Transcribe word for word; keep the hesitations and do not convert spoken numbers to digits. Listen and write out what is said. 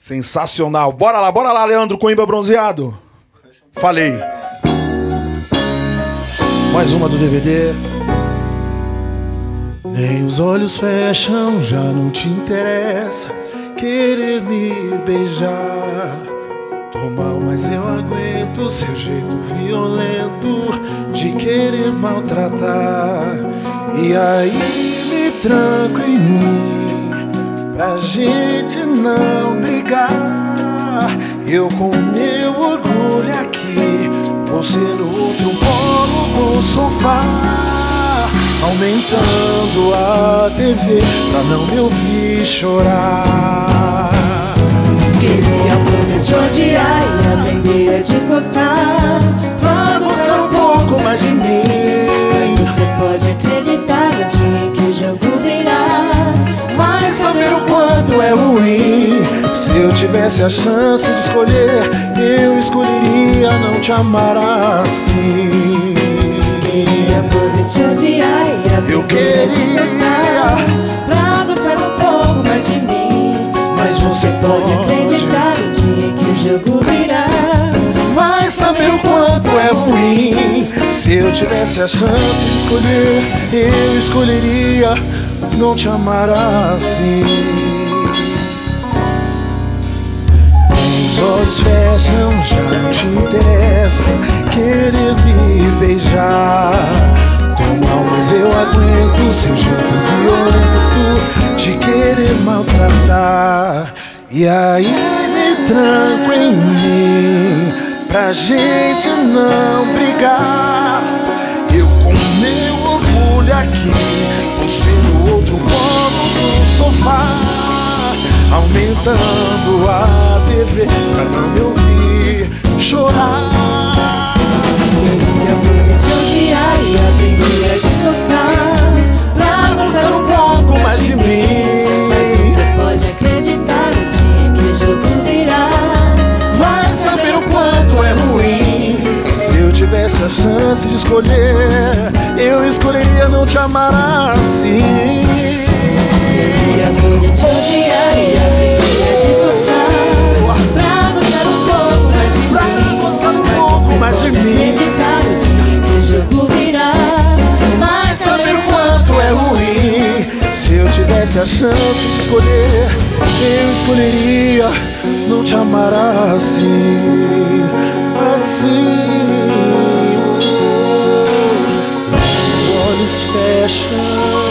Sensacional. Bora lá, bora lá, Leandro Coimbra bronzeado. Falei. Mais uma do D V D. Nem os olhos fecham, já não te interessa querer me beijar. Tô mal, mas eu aguento seu jeito violento de querer maltratar. E aí me tranco em mim pra gente não brigar. Eu com meu orgulho aqui, você no outro polo do sofá, aumentando a T V pra não me ouvir chorar. Queria poder te odiar e aprender a desgostar, pra gostar um pouco mais de mim. Mas você pode acreditar, no dia em que o jogo virar, vai saber o quanto é ruim. Se eu tivesse a chance de escolher, eu escolheria não te amar assim. Queria poder te odiar e aprender eu queria te gostar, pra gostar um pouco mais de mim. Mas você pode acreditar, no dia que o jogo virá, vai saber o quanto é ruim. Se eu tivesse a chance de escolher, eu escolheria não te amar assim. Os olhos fecham, já não te interessa querer me beijar. Tô mal, mas eu aguento seu jeito violento de querer maltratar. E aí me tranco em mim pra gente não brigar. Eu com meu orgulho aqui, você no outro polo do sofá, aumentando a T V pra não me ouvir chorar. Queria poder te odiar e aprender a desgostar, pra gostar um pouco mais de mim. Mas você pode acreditar, no dia que o jogo virá, vai saber o quanto é ruim. Se eu tivesse a chance de escolher, eu escolheria não te amar assim. Queria poder te odiar e aprender a desgostar, pra gostar um pouco mais de mim. Pra um pouco mais de mim. Mas você pode acreditar, no dia que o jogo virá, vai saber o quanto é ruim. Se eu tivesse a chance de escolher, eu escolheria não te amar assim. Assim. Fecham.